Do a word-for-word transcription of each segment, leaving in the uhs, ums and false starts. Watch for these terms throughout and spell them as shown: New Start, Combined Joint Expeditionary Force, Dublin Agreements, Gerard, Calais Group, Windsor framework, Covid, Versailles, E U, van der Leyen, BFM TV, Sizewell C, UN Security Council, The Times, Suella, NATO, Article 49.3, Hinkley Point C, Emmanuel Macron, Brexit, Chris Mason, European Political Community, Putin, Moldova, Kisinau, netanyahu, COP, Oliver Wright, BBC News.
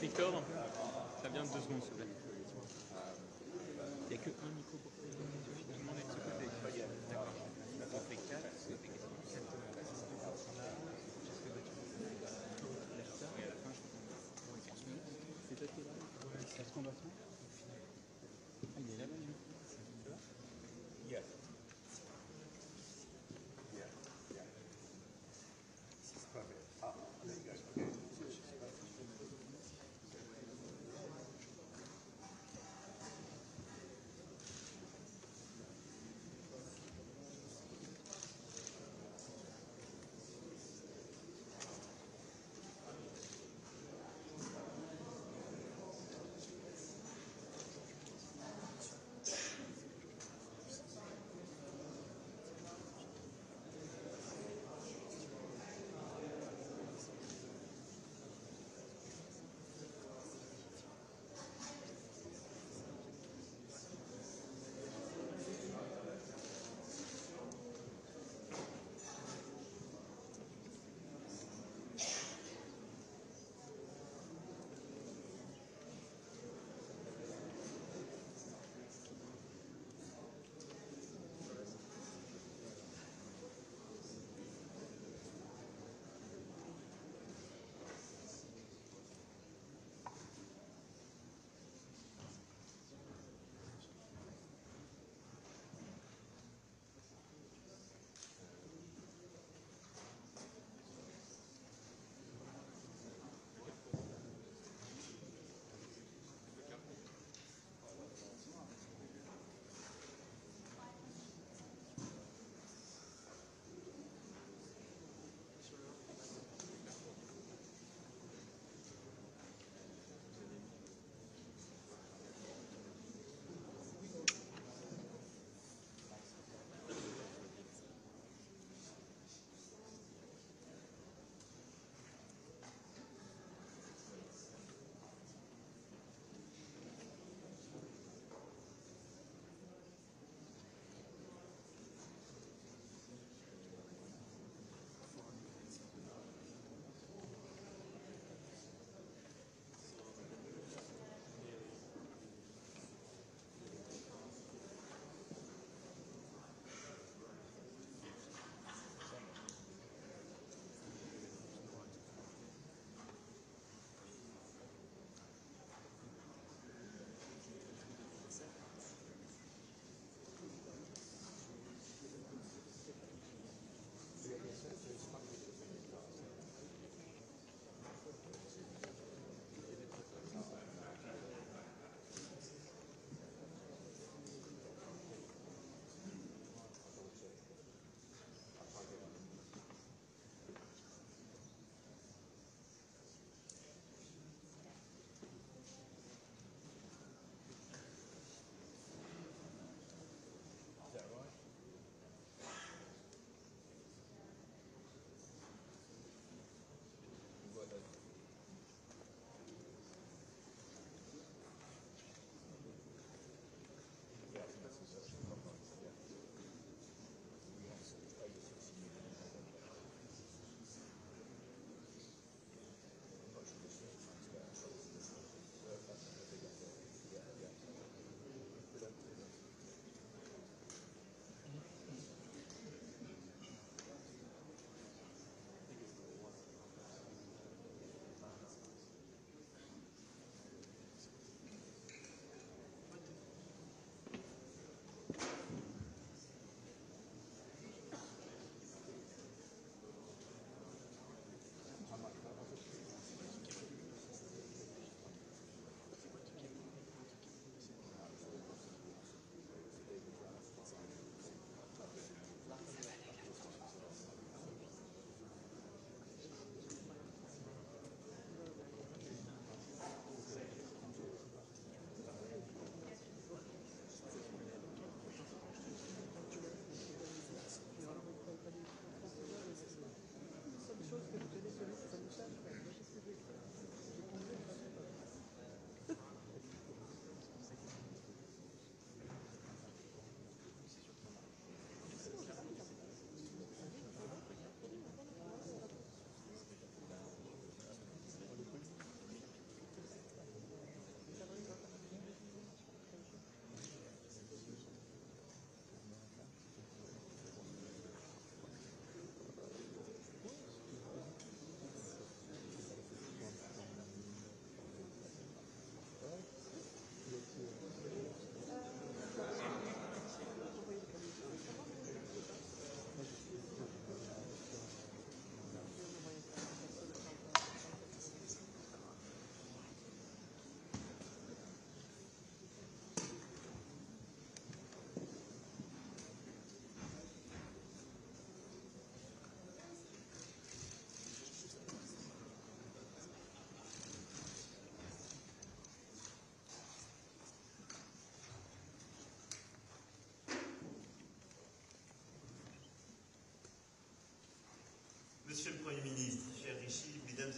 Victor, ça vient de deux secondes, s'il vous plaît. Il n'y a que un micro pour faire. D'accord. On fait quatre. Est-ce qu'on doit faire? Ah, il est là-bas, lui. Yes.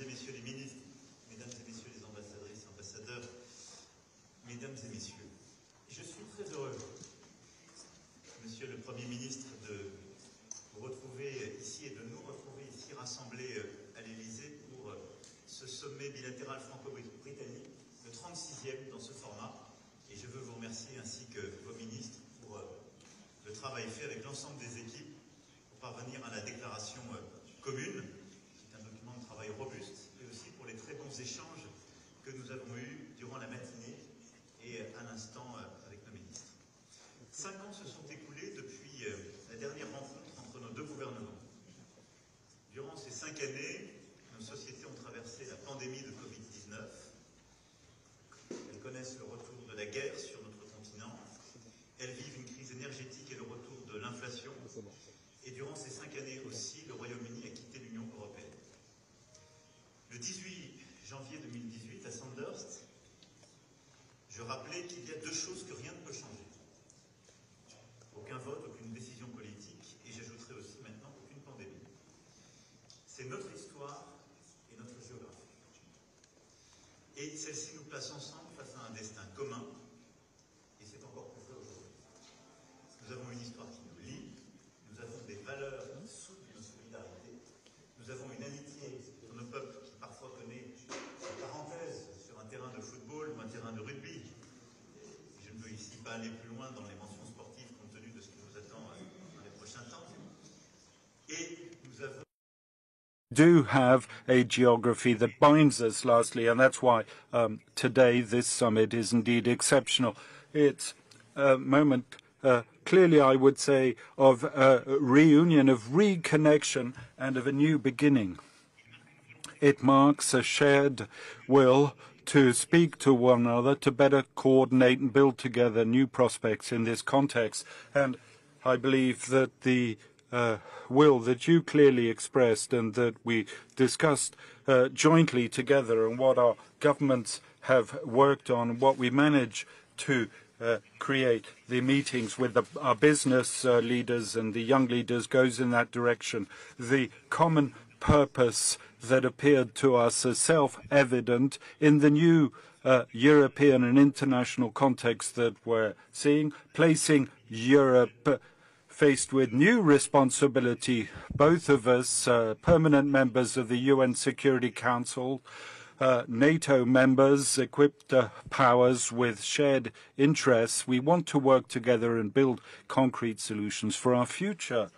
et messieurs les ministres, mesdames et messieurs les ambassadrices, ambassadeurs, mesdames et messieurs, je suis très heureux, monsieur le Premier ministre, de vous retrouver ici et de nous retrouver ici rassemblés à l'Elysée pour ce sommet bilatéral franco-britannique, le trente-sixième dans ce format. Et je veux vous remercier ainsi que vos ministres pour le travail fait avec l'ensemble des équipes pour parvenir à la déclaration commune, qui est un document de travail robuste, et aussi pour les très bons échanges que nous avons eus durant la matinée et à l'instant avec nos ministres. Cinq ans se sont écoulés depuis la dernière rencontre entre nos deux gouvernements. Durant ces cinq années, nos sociétés ont traversé la pandémie de Covid dix-neuf. Elles connaissent le retour de la guerre sur notre continent. Elles vivent une crise énergétique et le retour de l'inflation. Et durant ces cinq années aussi, le Royaume-Uni a quitté l'Union européenne. Le dix-huit janvier deux mille dix-huit, à Sandhurst, je rappelais qu'il y a deux choses que rien ne peut changer. Aucun vote, aucune décision politique, et j'ajouterai aussi maintenant aucune pandémie. C'est notre histoire et notre géographie. Et celle-ci nous place ensemble face à un destin commun, et c'est encore plus vrai aujourd'hui. Nous avons une histoire qui nous lie, nous avons des valeurs qui soudent nos solidarités, nous avons une amitié pour nos peuples qui parfois connaît des parenthèses sur un terrain de football ou un terrain de rugby. Je ne veux ici pas aller plus loin dans les mentions sportives compte tenu de ce qui nous attend dans les prochains temps. Et nous avons... do have a geography that binds us, lastly, and that's why um, today this summit is indeed exceptional. It's a moment, uh, clearly I would say, of a reunion, of reconnection, and of a new beginning. It marks a shared will to speak to one another, to better coordinate and build together new prospects in this context. And I believe that the Uh, will that you clearly expressed and that we discussed uh, jointly together, and what our governments have worked on, what we manage to uh, create, the meetings with the, our business uh, leaders and the young leaders goes in that direction. The common purpose that appeared to us as self-evident in the new uh, European and international context that we're seeing, placing Europe faced with new responsibility, both of us, uh, permanent members of the U N Security Council, uh, NATO members, equipped uh, powers with shared interests. We want to work together and build concrete solutions for our future.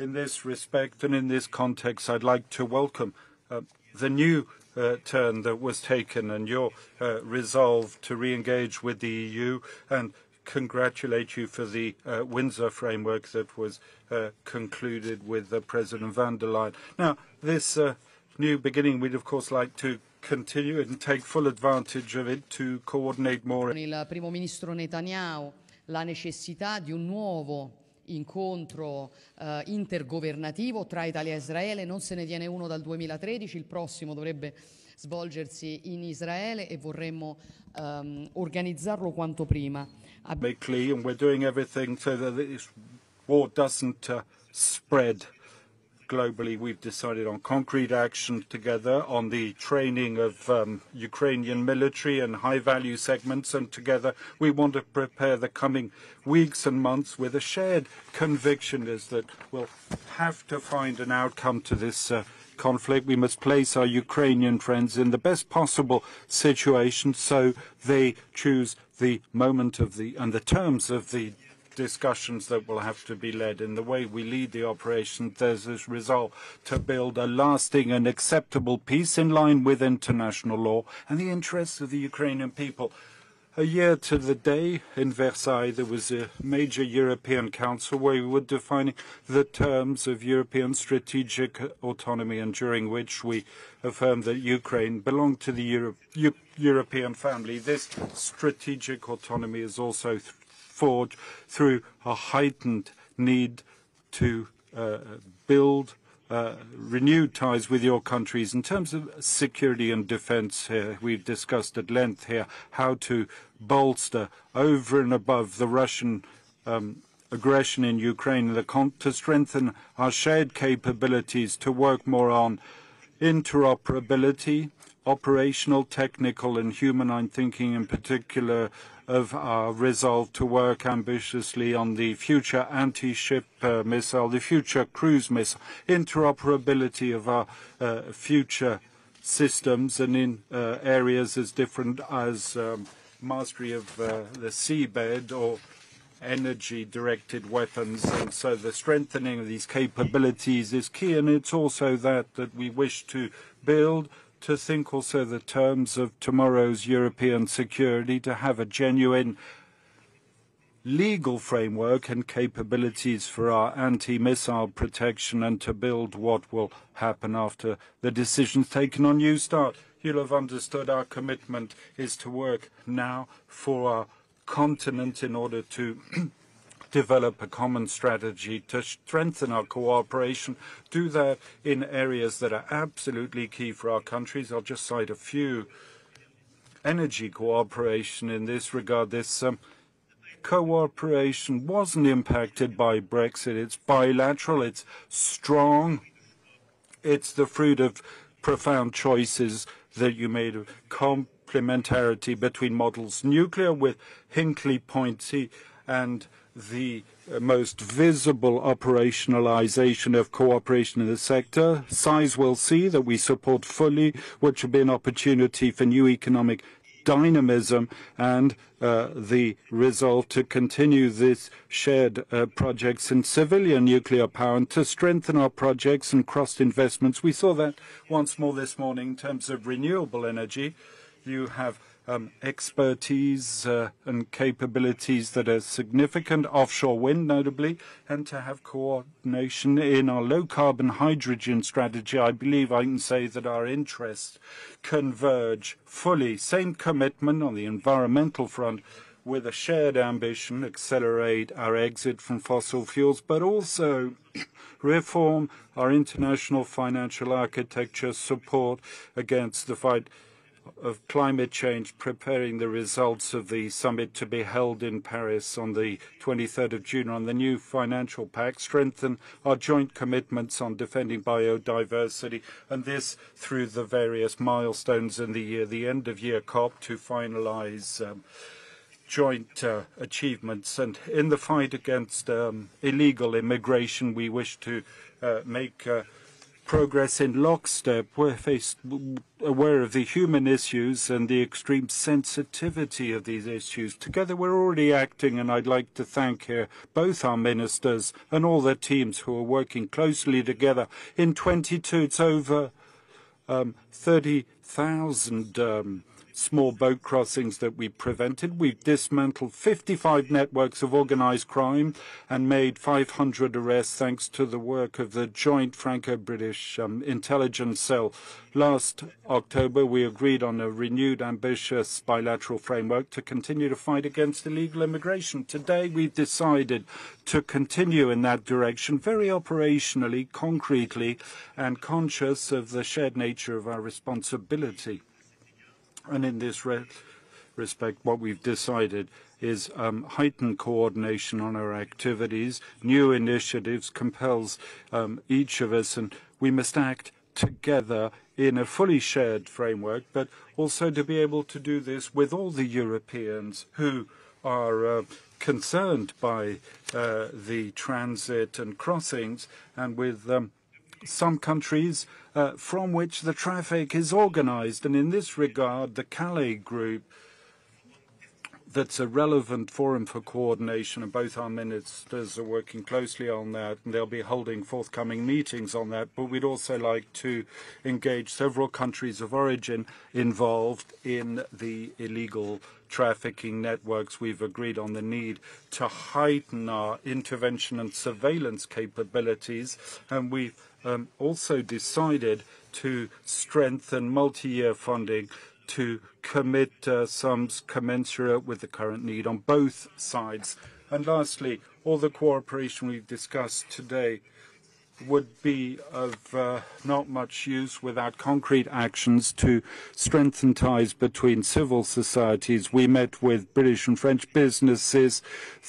In this respect and in this context, I'd like to welcome uh, the new Uh, turn that was taken and your uh, resolve to re-engage with the E U, and congratulate you for the uh, Windsor framework that was uh, concluded with uh, President van der Leyen. Now, this uh, new beginning, we'd of course like to continue and take full advantage of it to coordinate more. Il primo ministro Netanyahu, la necessità di un nuovo incontro eh, intergovernativo tra Italia e Israele. Non se ne tiene uno dal duemilatredici, il prossimo dovrebbe svolgersi in Israele e vorremmo um, organizzarlo quanto prima. And we're doing everything so that this war doesn't uh, spread globally. We've decided on concrete action together, on the training of um, Ukrainian military and high-value segments, and together we want to prepare the coming weeks and months with a shared conviction is that we'll have to find an outcome to this uh, conflict. We must place our Ukrainian friends in the best possible situation so they choose the moment of the and the terms of the discussions that will have to be led. In the way we lead the operation, there's this resolve to build a lasting and acceptable peace in line with international law and the interests of the Ukrainian people. A year to the day in Versailles, there was a major European Council where we were defining the terms of European strategic autonomy, and during which we affirmed that Ukraine belonged to the Euro- U- European family. This strategic autonomy is also th- forged through a heightened need to uh, build Uh, renewed ties with your countries. In terms of security and defence, here we've discussed at length here how to bolster over and above the Russian um, aggression in Ukraine, the con to strengthen our shared capabilities to work more on interoperability, operational, technical and human. I'm thinking in particular of our resolve to work ambitiously on the future anti-ship uh, missile, the future cruise missile, interoperability of our uh, future systems, and in uh, areas as different as um, mastery of uh, the seabed or energy-directed weapons. And so the strengthening of these capabilities is key, and it's also that that we wish to build, to think also the terms of tomorrow's European security, to have a genuine legal framework and capabilities for our anti-missile protection, and to build what will happen after the decisions taken on New Start. You'll have understood our commitment is to work now for our continent in order to develop a common strategy to strengthen our cooperation, do that in areas that are absolutely key for our countries. I'll just cite a few. Energy cooperation in this regard. This um, cooperation wasn't impacted by Brexit. It's bilateral, it's strong, it's the fruit of profound choices that you made of complementarity between models. Nuclear with Hinkley Point C and the most visible operationalization of cooperation in the sector. Sizewell C that we support fully, which will be an opportunity for new economic dynamism, and uh, the resolve to continue this shared uh, projects in civilian nuclear power and to strengthen our projects and cross investments. We saw that once more this morning in terms of renewable energy. You have um, expertise uh, and capabilities that are significant, offshore wind notably, and to have coordination in our low-carbon hydrogen strategy. I believe I can say that our interests converge fully. Same commitment on the environmental front with a shared ambition, accelerate our exit from fossil fuels, but also reform our international financial architecture, support against the fight of climate change, preparing the results of the summit to be held in Paris on the twenty-third of June on the new financial pact, strengthen our joint commitments on defending biodiversity, and this through the various milestones in the year, the end of year COP to finalize um, joint uh, achievements. And in the fight against um, illegal immigration, we wish to uh, make uh, progress in lockstep. We're faced, aware of the human issues and the extreme sensitivity of these issues. Together we're already acting, and I'd like to thank here both our ministers and all their teams who are working closely together. In twenty-two, it's over um, thirty thousand um, small boat crossings that we prevented. We've dismantled fifty-five networks of organized crime and made five hundred arrests thanks to the work of the joint Franco-British um, intelligence cell. Last October, we agreed on a renewed, ambitious bilateral framework to continue to fight against illegal immigration. Today, we've decided to continue in that direction, very operationally, concretely, and conscious of the shared nature of our responsibility. And in this re respect, what we've decided is um, heightened coordination on our activities. New initiatives compels um, each of us, and we must act together in a fully shared framework, but also to be able to do this with all the Europeans who are uh, concerned by uh, the transit and crossings, and with um, some countries uh, from which the traffic is organized. And in this regard, the Calais Group, that's a relevant forum for coordination, and both our ministers are working closely on that, and they'll be holding forthcoming meetings on that. But we'd also like to engage several countries of origin involved in the illegal trafficking networks. We've agreed on the need to heighten our intervention and surveillance capabilities, and we've Um, also decided to strengthen multi-year funding to commit uh, sums commensurate with the current need on both sides. And lastly, all the cooperation we've discussed today would be of uh, not much use without concrete actions to strengthen ties between civil societies. We met with British and French businesses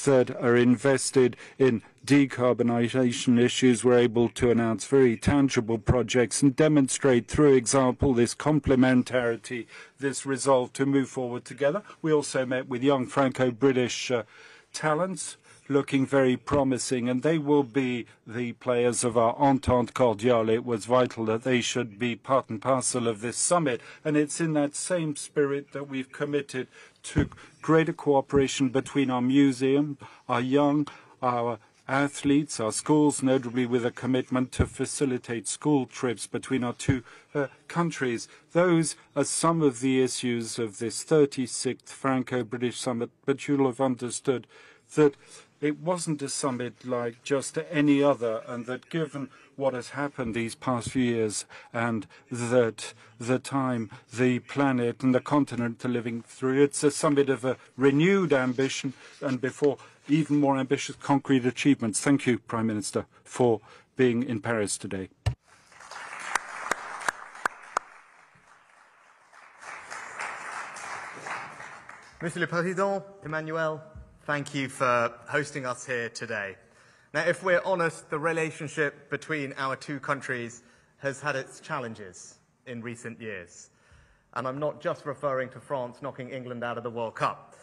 that are invested in decarbonisation issues. We're able to announce very tangible projects and demonstrate through example this complementarity, this resolve to move forward together. We also met with young Franco-British uh, talents, looking very promising, and they will be the players of our Entente Cordiale. It was vital that they should be part and parcel of this summit, and it's in that same spirit that we've committed to greater cooperation between our museum, our young, our athletes, our schools, notably with a commitment to facilitate school trips between our two uh, countries. Those are some of the issues of this thirty-sixth Franco-British summit, but you'll have understood that it wasn't a summit like just any other, and that given what has happened these past few years and that the time, the planet and the continent are living through, it's a summit of a renewed ambition and before even more ambitious concrete achievements. Thank you, Prime Minister, for being in Paris today. Monsieur le Président, Emmanuel, thank you for hosting us here today. Now, if we're honest, the relationship between our two countries has had its challenges in recent years. And I'm not just referring to France knocking England out of the World Cup,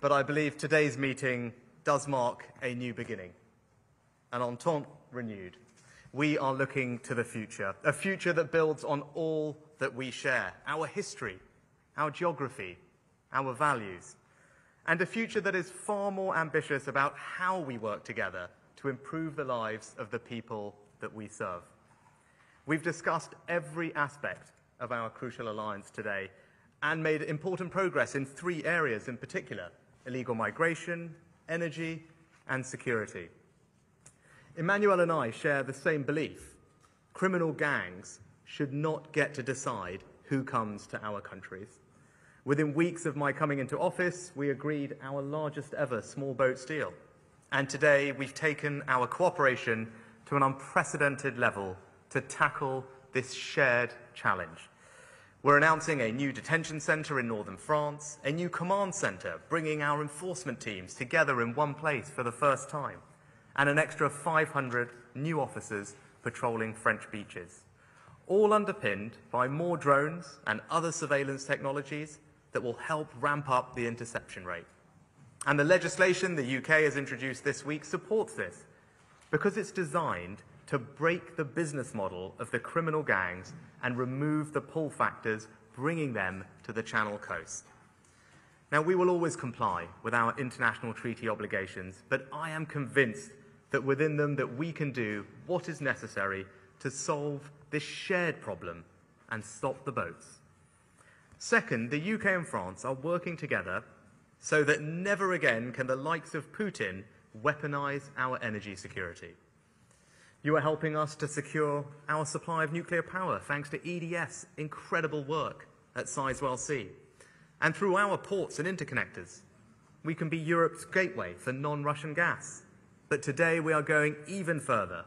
but I believe today's meeting does mark a new beginning, an entente renewed. We are looking to the future, a future that builds on all that we share, our history, our geography, our values, and a future that is far more ambitious about how we work together to improve the lives of the people that we serve. We've discussed every aspect of our crucial alliance today and made important progress in three areas in particular: illegal migration, energy, and security. Emmanuel and I share the same belief. Criminal gangs should not get to decide who comes to our countries. Within weeks of my coming into office, we agreed our largest ever small boats deal. And today, we've taken our cooperation to an unprecedented level to tackle this shared challenge. We're announcing a new detention centre in northern France, a new command centre, bringing our enforcement teams together in one place for the first time, and an extra five hundred new officers patrolling French beaches, all underpinned by more drones and other surveillance technologies that will help ramp up the interception rate. And the legislation the U K has introduced this week supports this, because it's designed to break the business model of the criminal gangs and remove the pull factors bringing them to the Channel coast. Now, we will always comply with our international treaty obligations, but I am convinced that within them that we can do what is necessary to solve this shared problem and stop the boats. Second, the U K and France are working together so that never again can the likes of Putin weaponize our energy security. You are helping us to secure our supply of nuclear power thanks to E D F's incredible work at Sizewell C. And through our ports and interconnectors, we can be Europe's gateway for non-Russian gas. But today we are going even further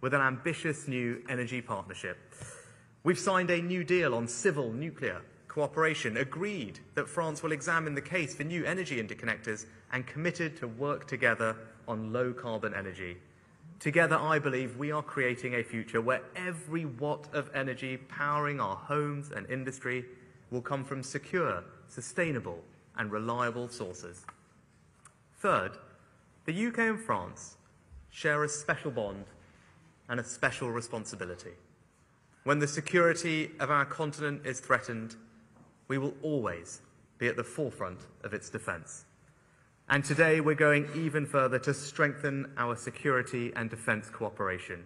with an ambitious new energy partnership. We've signed a new deal on civil nuclear cooperation, agreed that France will examine the case for new energy interconnectors, and committed to work together on low carbon energy. Together, I believe we are creating a future where every watt of energy powering our homes and industry will come from secure, sustainable and reliable sources. Third, the U K and France share a special bond and a special responsibility. When the security of our continent is threatened, we will always be at the forefront of its defence. And today we're going even further to strengthen our security and defence cooperation.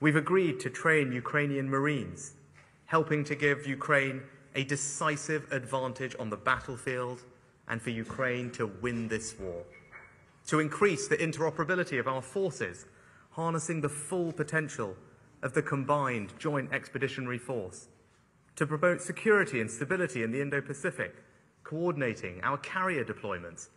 We've agreed to train Ukrainian Marines, helping to give Ukraine a decisive advantage on the battlefield and for Ukraine to win this war. To increase the interoperability of our forces, harnessing the full potential of the combined Joint Expeditionary Force. To promote security and stability in the Indo-Pacific, coordinating our carrier deployments,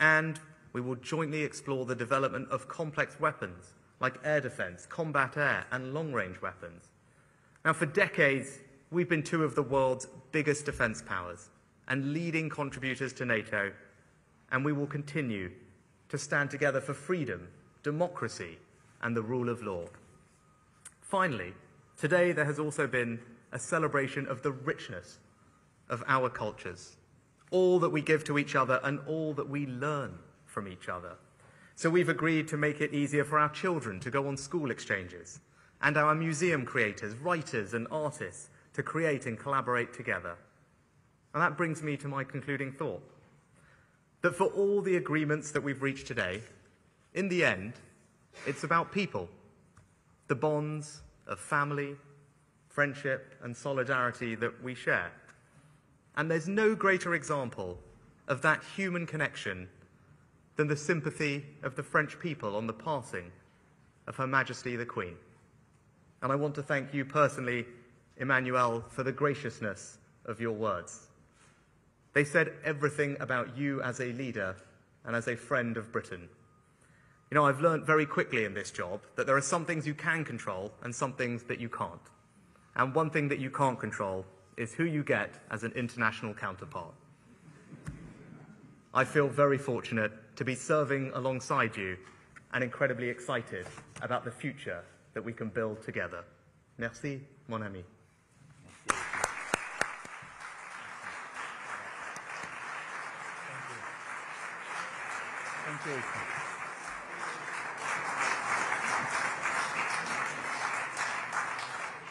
and we will jointly explore the development of complex weapons like air defence, combat air and long-range weapons. Now, for decades, we've been two of the world's biggest defence powers and leading contributors to NATO, and we will continue to stand together for freedom, democracy, and the rule of law. Finally, today there has also been a celebration of the richness of our cultures, all that we give to each other and all that we learn from each other. So we've agreed to make it easier for our children to go on school exchanges, and our museum creators, writers and artists to create and collaborate together. And that brings me to my concluding thought, that for all the agreements that we've reached today, in the end, it's about people, the bonds of family, friendship and solidarity that we share. And there's no greater example of that human connection than the sympathy of the French people on the passing of Her Majesty the Queen. And I want to thank you personally, Emmanuel, for the graciousness of your words. They said everything about you as a leader and as a friend of Britain. You know, I've learned very quickly in this job that there are some things you can control and some things that you can't. And one thing that you can't control is who you get as an international counterpart. I feel very fortunate to be serving alongside you and incredibly excited about the future that we can build together. Merci, mon ami. Thank you. Thank you.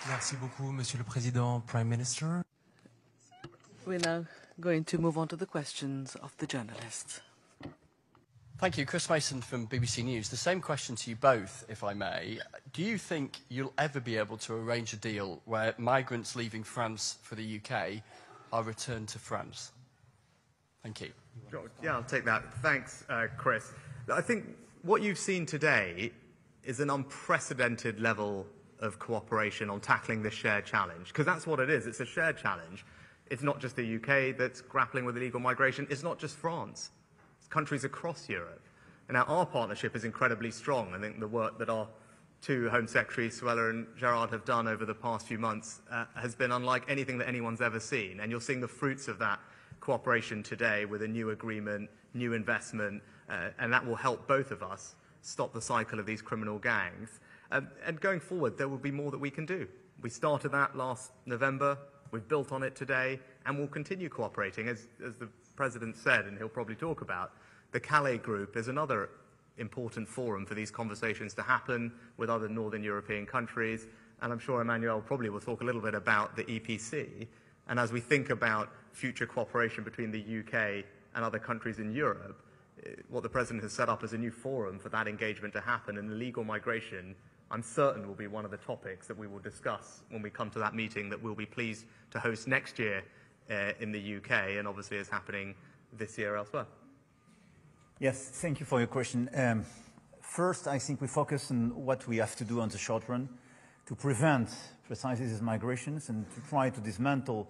Merci beaucoup, Monsieur le Président, Prime Minister. We're now going to move on to the questions of the journalists. Thank you. Chris Mason from B B C News. The same question to you both, if I may. Do you think you'll ever be able to arrange a deal where migrants leaving France for the U K are returned to France? Thank you. Sure. Yeah, I'll take that. Thanks, uh, Chris. I think what you've seen today is an unprecedented level of cooperation on tackling this shared challenge, because that's what it is. It's a shared challenge. It's not just the U K that's grappling with illegal migration. It's not just France. Countries across Europe. And now our partnership is incredibly strong. I think the work that our two Home Secretaries, Suella and Gerard, have done over the past few months uh, has been unlike anything that anyone's ever seen. And you're seeing the fruits of that cooperation today with a new agreement, new investment, uh, and that will help both of us stop the cycle of these criminal gangs. Um, and going forward, there will be more that we can do. We started that last November, we've built on it today, and we'll continue cooperating, as, as the President said, and he'll probably talk about. The Calais Group is another important forum for these conversations to happen with other northern European countries, and I'm sure Emmanuel probably will talk a little bit about the E P C. And as we think about future cooperation between the U K and other countries in Europe, what the President has set up is a new forum for that engagement to happen, and illegal migration, I'm certain, will be one of the topics that we will discuss when we come to that meeting that we'll be pleased to host next year uh, in the U K, and obviously is happening this year elsewhere. Yes, thank you for your question. Um, first, I think we focus on what we have to do on the short run to prevent precisely these migrations and to try to dismantle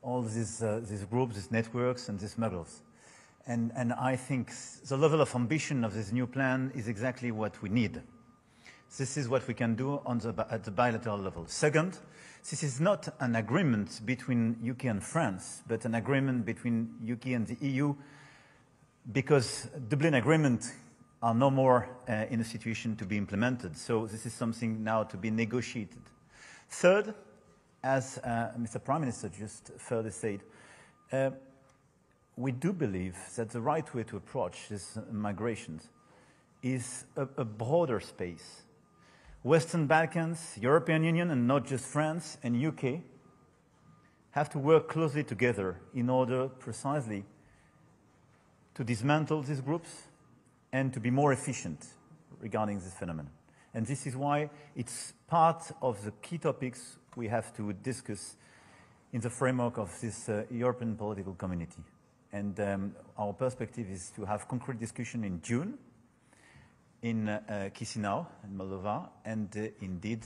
all these, uh, these groups, these networks and these models. And, and I think the level of ambition of this new plan is exactly what we need. This is what we can do on the, at the bilateral level. Second, this is not an agreement between U K and France, but an agreement between U K and the E U, because Dublin Agreements are no more uh, in a situation to be implemented. So this is something now to be negotiated. Third, as uh, Mister Prime Minister just further said, uh, we do believe that the right way to approach this migration is a, a broader space. Western Balkans, European Union, and not just France and U K have to work closely together in order precisely to dismantle these groups and to be more efficient regarding this phenomenon. And this is why it's part of the key topics we have to discuss in the framework of this uh, European Political Community. And um, our perspective is to have concrete discussion in June in uh, uh, Kisinau in Moldova, and uh, indeed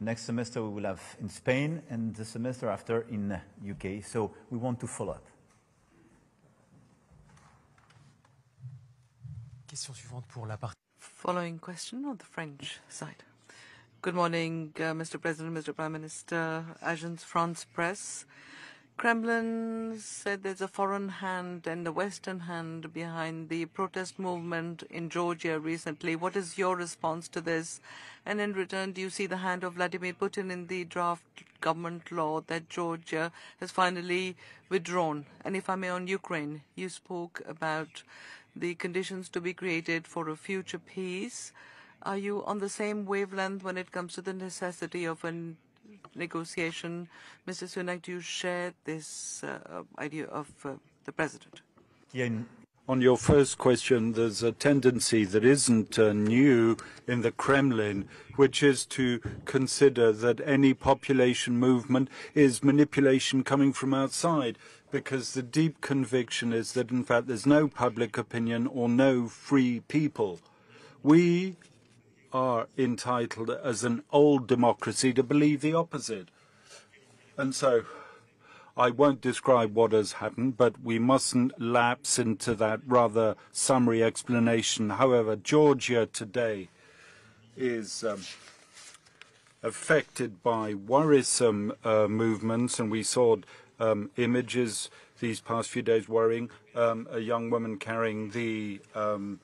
next semester we will have in Spain and the semester after in uh, U K. So we want to follow up. Question suivante pour la partie. Following question on the French side. Good morning, uh, Mister President, Mister Prime Minister. Agence France Presse. Kremlin said there's a foreign hand and a Western hand behind the protest movement in Georgia recently. What is your response to this? And in return, do you see the hand of Vladimir Putin in the draft government law that Georgia has finally withdrawn? And if I may, on Ukraine, you spoke about the conditions to be created for a future peace. Are you on the same wavelength when it comes to the necessity of an negotiation? Mister Sunak, do you share this uh, idea of uh, the President? Yeah. On your first question, there's a tendency that isn't uh, new in the Kremlin, which is to consider that any population movement is manipulation coming from outside, because the deep conviction is that, in fact, there's no public opinion or no free people. We are entitled as an old democracy to believe the opposite. And so I won't describe what has happened, but we mustn't lapse into that rather summary explanation. However, Georgia today is um, affected by worrisome uh, movements, and we saw um, images these past few days worrying, um, a young woman carrying the um,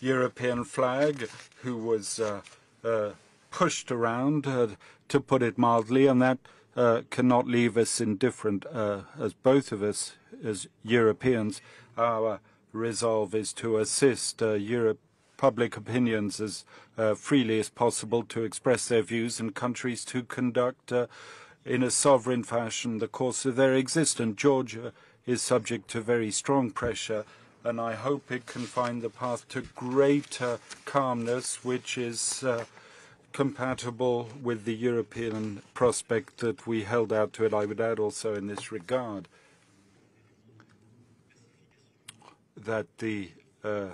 European flag, who was uh, uh, pushed around, uh, to put it mildly, and that uh, cannot leave us indifferent, uh, as both of us, as Europeans. Our resolve is to assist uh, Europe, public opinions as uh, freely as possible to express their views, and countries to conduct uh, in a sovereign fashion the course of their existence. Georgia is subject to very strong pressure, and I hope it can find the path to greater calmness, which is uh, compatible with the European prospect that we held out to it. I would add also in this regard that the uh,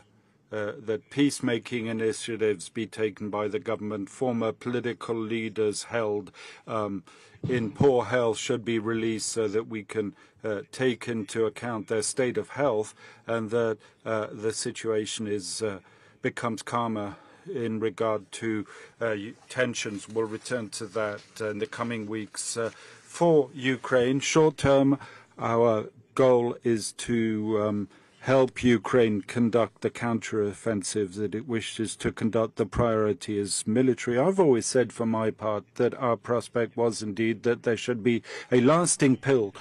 uh, that peacemaking initiatives be taken by the government. Former political leaders held um, in poor health should be released, so that we can uh, take into account their state of health, and that uh, the situation is uh, becomes calmer in regard to uh, tensions. We'll return to that in the coming weeks. Uh, for Ukraine, short term, our goal is to um, help Ukraine conduct the counteroffensive that it wishes to conduct. The priority is military. I've always said, for my part, that our prospect was indeed that there should be a lasting pill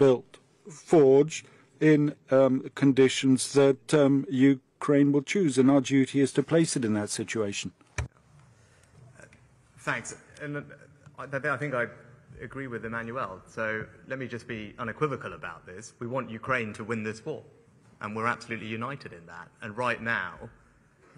built, forged in um, conditions that um, Ukraine will choose, and our duty is to place it in that situation. Thanks. And I think I agree with Emmanuel, so let me just be unequivocal about this. We want Ukraine to win this war, and we're absolutely united in that. And right now,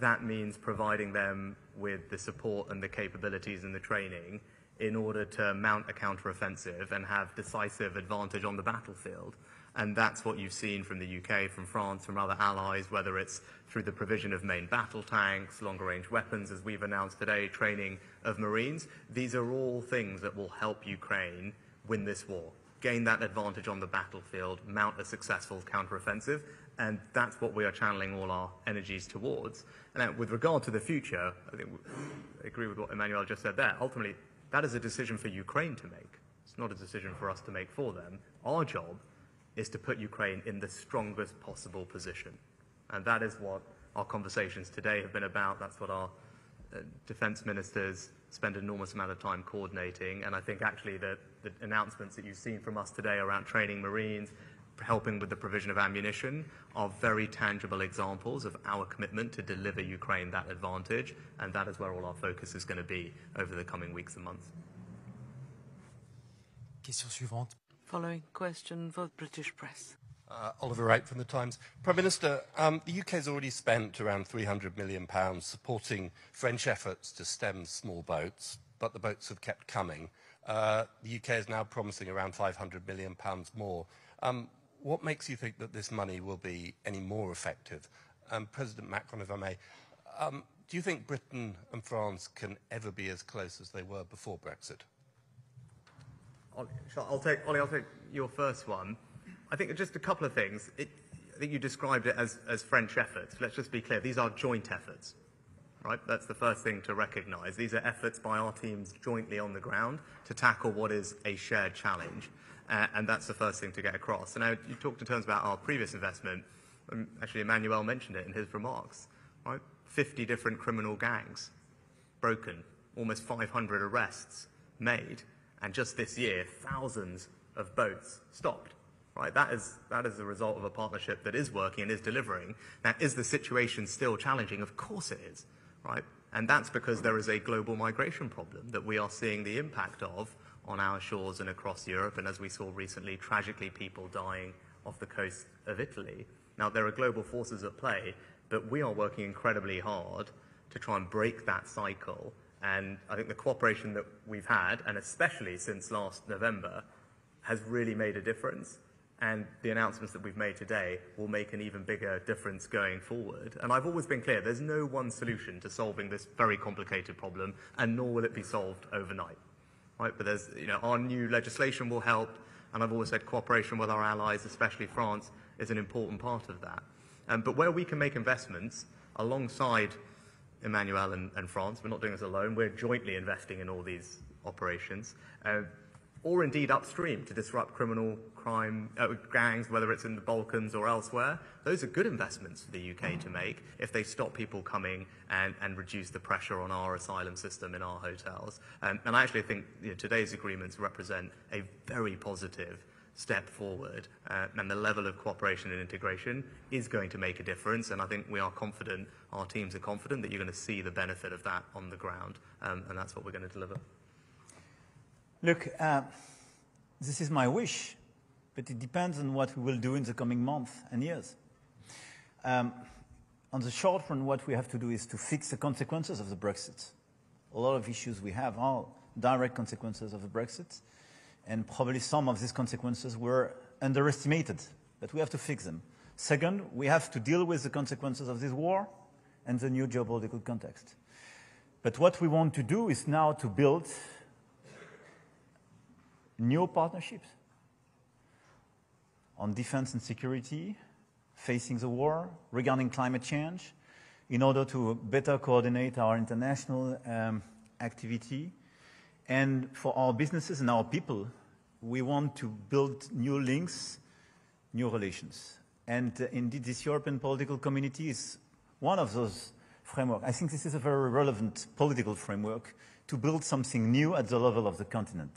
that means providing them with the support and the capabilities and the training in order to mount a counteroffensive and have decisive advantage on the battlefield. And that's what you've seen from the U K, from France, from other allies, whether it's through the provision of main battle tanks, longer-range weapons, as we've announced today, training of Marines. These are all things that will help Ukraine win this war, gain that advantage on the battlefield, mount a successful counteroffensive. And that's what we are channeling all our energies towards. And with regard to the future, I think I agree with what Emmanuel just said there. Ultimately, that is a decision for Ukraine to make. It's not a decision for us to make for them. Our job is to put Ukraine in the strongest possible position. And that is what our conversations today have been about. That's what our uh, defense ministers spend an enormous amount of time coordinating. And I think actually that the announcements that you've seen from us today around training Marines, helping with the provision of ammunition, are very tangible examples of our commitment to deliver Ukraine that advantage, and that is where all our focus is going to be over the coming weeks and months. Question suivante. Following question for British Press. Uh, Oliver Wright from The Times. Prime Minister, um, the U K has already spent around three hundred million pounds supporting French efforts to stem small boats, but the boats have kept coming. Uh, the U K is now promising around five hundred million pounds more. Um, What makes you think that this money will be any more effective? Um, President Macron, if I may, um, do you think Britain and France can ever be as close as they were before Brexit? Ollie, I'll take, Ollie, I'll take your first one. I think just a couple of things. It, I think you described it as, as French efforts. Let's just be clear. These are joint efforts. right? That's the first thing to recognise. These are efforts by our teams jointly on the ground to tackle what is a shared challenge, uh, and that's the first thing to get across. So now, you talked in terms about our previous investment, and actually Emmanuel mentioned it in his remarks, right? fifty different criminal gangs broken, almost five hundred arrests made, and just this year, thousands of boats stopped. Right, that is, that is the result of a partnership that is working and is delivering. Now, is the situation still challenging? Of course it is, right? And that's because there is a global migration problem that we are seeing the impact of on our shores and across Europe, and as we saw recently, tragically people dying off the coast of Italy. Now, there are global forces at play, but we are working incredibly hard to try and break that cycle. And I think the cooperation that we've had, and especially since last November, has really made a difference. And the announcements that we've made today will make an even bigger difference going forward. And I've always been clear, there's no one solution to solving this very complicated problem, and nor will it be solved overnight. Right? But there's, you know, our new legislation will help, and I've always said cooperation with our allies, especially France, is an important part of that. Um, but where we can make investments alongside Emmanuel and, and France, we're not doing this alone, we're jointly investing in all these operations, uh, or indeed upstream to disrupt criminal crime uh, gangs, whether it's in the Balkans or elsewhere. Those are good investments for the U K to make if they stop people coming and, and reduce the pressure on our asylum system in our hotels. Um, and I actually think, you know, today's agreements represent a very positive step forward, uh, and the level of cooperation and integration is going to make a difference, and I think we are confident, our teams are confident, that you're going to see the benefit of that on the ground, um, and that's what we're going to deliver. Look, uh, this is my wish, but it depends on what we will do in the coming months and years. Um, on the short run, what we have to do is to fix the consequences of the Brexit. A lot of issues we have are direct consequences of the Brexit, and probably some of these consequences were underestimated, but we have to fix them. Second, we have to deal with the consequences of this war and the new geopolitical context. But what we want to do is now to build new partnerships on defense and security, facing the war, regarding climate change, in order to better coordinate our international um, activity. And for our businesses and our people, we want to build new links, new relations. And uh, indeed, this European Political Community is one of those frameworks. I think this is a very relevant political framework to build something new at the level of the continent.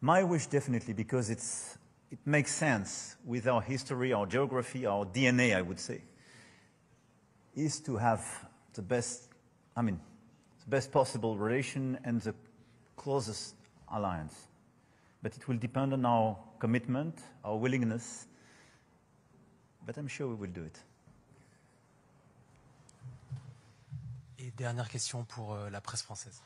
My wish, definitely, because it's, it makes sense with our history, our geography, our D N A, I would say, is to have the best, I mean, the best possible relation and the closest alliance. But it will depend on our commitment, our willingness, but I'm sure we will do it. Et dernière question pour la presse française.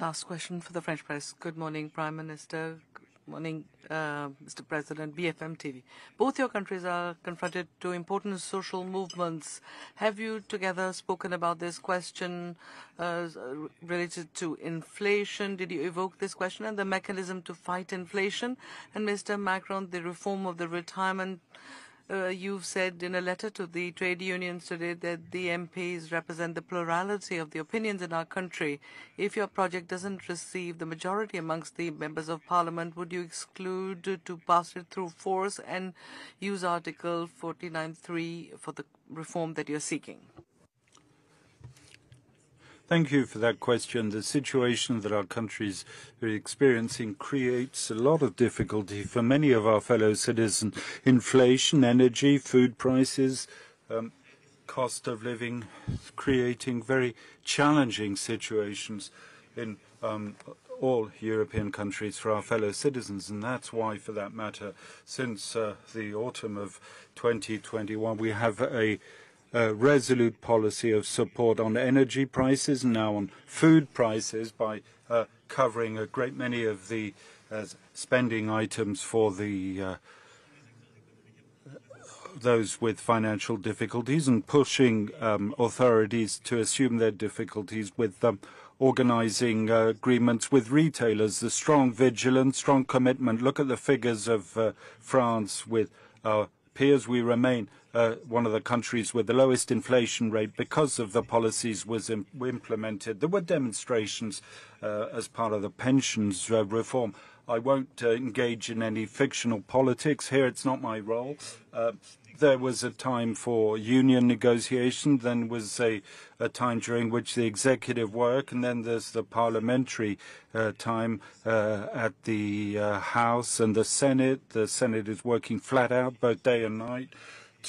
Last question for the French press. Good morning, Prime Minister. Good morning, uh, Mister President. B F M T V. Both your countries are confronted to important social movements. Have you together spoken about this question uh, related to inflation? Did you evoke this question and the mechanism to fight inflation? And Mister Macron, the reform of the retirement, uh, you've said in a letter to the trade unions today that the M Ps represent the plurality of the opinions in our country. If your project doesn't receive the majority amongst the members of parliament, would you exclude to pass it through force and use Article forty-nine point three for the reform that you're seeking? Thank you for that question. The situation that our countries are experiencing creates a lot of difficulty for many of our fellow citizens. Inflation, energy, food prices, um, cost of living, creating very challenging situations in um, all European countries for our fellow citizens. And that's why, for that matter, since uh, the autumn of twenty twenty-one, we have a a resolute policy of support on energy prices and now on food prices by uh, covering a great many of the uh, spending items for the uh, those with financial difficulties, and pushing um, authorities to assume their difficulties with um, organizing uh, agreements with retailers. The strong vigilance, strong commitment. Look at the figures of uh, France with our appears we remain uh, one of the countries with the lowest inflation rate because of the policies was im implemented. There were demonstrations uh, as part of the pensions uh, reform. I won't uh, engage in any fictional politics here. It's not my role. Uh, There was a time for union negotiation, then was a, a time during which the executive work, and then there's the parliamentary uh, time uh, at the uh, House and the Senate. The Senate is working flat out both day and night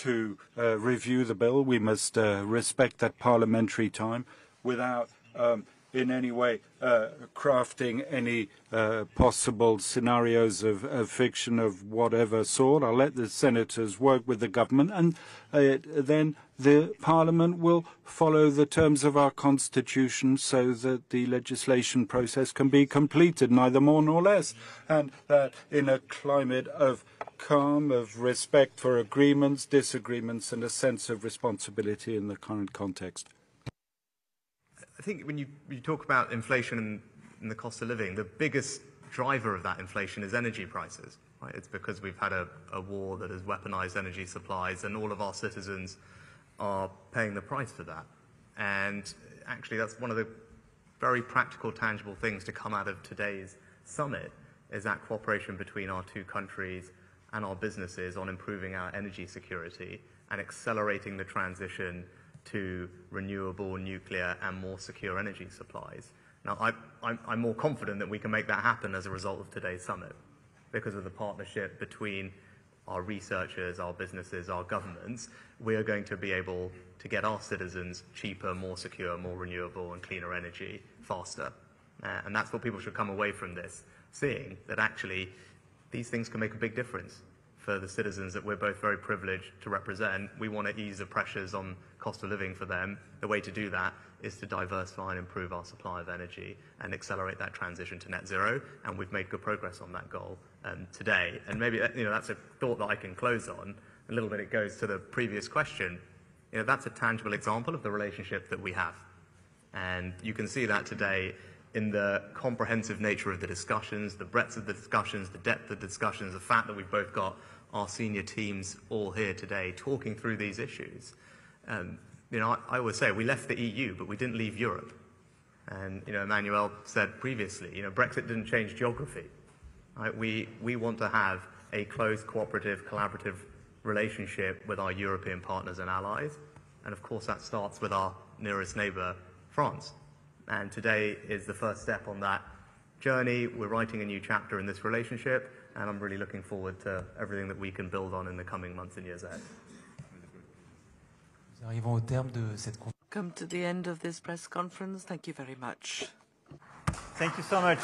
to uh, review the bill. We must uh, respect that parliamentary time without um, in any way uh, crafting any uh, possible scenarios of, of fiction of whatever sort. I'll let the senators work with the government, and uh, then the Parliament will follow the terms of our Constitution so that the legislation process can be completed, neither more nor less, and that in a climate of calm, of respect for agreements, disagreements, and a sense of responsibility in the current context. I think when you, you talk about inflation and, and the cost of living, the biggest driver of that inflation is energy prices, right? It's because we've had a, a war that has weaponized energy supplies, and all of our citizens are paying the price for that. And actually, that's one of the very practical, tangible things to come out of today's summit, is that cooperation between our two countries and our businesses on improving our energy security and accelerating the transition to renewable, nuclear, and more secure energy supplies. Now, I, I'm, I'm more confident that we can make that happen as a result of today's summit, because of the partnership between our researchers, our businesses, our governments. We are going to be able to get our citizens cheaper, more secure, more renewable, and cleaner energy faster. Uh, and that's what people should come away from this, seeing that actually these things can make a big difference for the citizens that we're both very privileged to represent. We want to ease the pressures on cost of living for them. The way to do that is to diversify and improve our supply of energy and accelerate that transition to net zero, and we've made good progress on that goal um, today. And maybe that, you know, that's a thought that I can close on. A little bit it goes to the previous question. You know, that's a tangible example of the relationship that we have. And you can see that today in the comprehensive nature of the discussions, the breadth of the discussions, the depth of the discussions, the fact that we've both got our senior teams all here today talking through these issues. Um, you know, I, I always say we left the E U, but we didn't leave Europe. And, you know, Emmanuel said previously, you know, Brexit didn't change geography. Right? We, we want to have a close, cooperative, collaborative relationship with our European partners and allies. And, of course, that starts with our nearest neighbour, France. And today is the first step on that journey. We're writing a new chapter in this relationship, and I'm really looking forward to everything that we can build on in the coming months and years ahead. Come to the end of this press conference. Thank you very much. Thank you so much.